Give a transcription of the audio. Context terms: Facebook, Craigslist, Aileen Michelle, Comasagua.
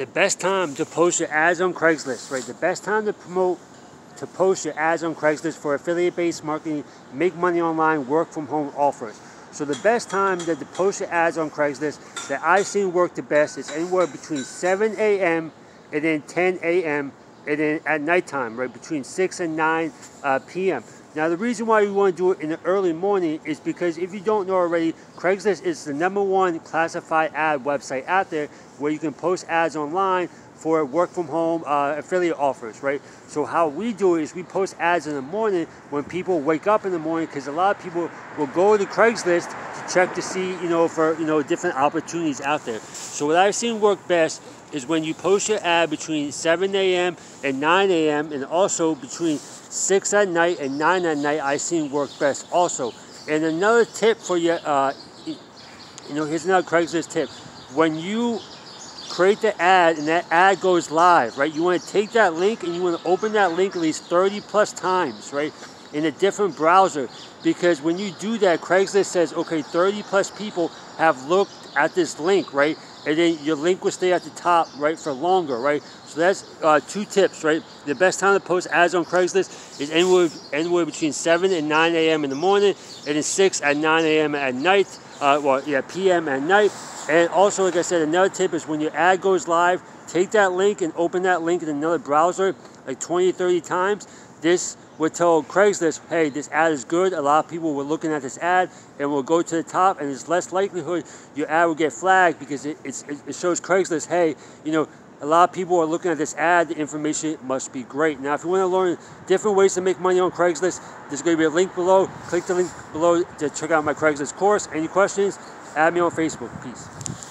The best time to post your ads on Craigslist, right? The best time to post your ads on Craigslist for affiliate-based marketing, make money online, work from home offers. So the best time that to post your ads on Craigslist that I've seen work the best is anywhere between 7 a.m. and then 10 a.m. and then at nighttime, right? Between 6 and 9 p.m. Now the reason why you want to do it in the early morning is because if you don't know already, Craigslist is the #1 classified ad website out there where you can post ads online for work from home affiliate offers, right? So how we do it is we post ads in the morning when people wake up in the morning, because a lot of people will go to Craigslist to check to see, for, different opportunities out there. So what I've seen work best is when you post your ad between 7 a.m. and 9 a.m. and also between 6 at night and 9 at night, I've seen work best also. And another tip for you, here's another Craigslist tip. When you create the ad and that ad goes live, right, you want to take that link and you want to open that link at least 30+ times, right, in a different browser. Because when you do that, Craigslist says, okay, 30+ people have looked at this link, right? And then your link will stay at the top, right, for longer, right? So that's two tips, right? The best time to post ads on Craigslist is anywhere between 7 and 9 a.m. in the morning, and then 6 at 9 a.m. at night, p.m. at night. And also, like I said, another tip is when your ad goes live, take that link and open that link in another browser like 20-30 times. This would tell Craigslist, hey, this ad is good, a lot of people were looking at this ad and will go to the top, and there's less likelihood your ad will get flagged, because it shows Craigslist, hey, a lot of people are looking at this ad, the information must be great. Now, if you want to learn different ways to make money on Craigslist, there's going to be a link below. Click the link below to check out my Craigslist course. Any questions, add me on Facebook. Peace.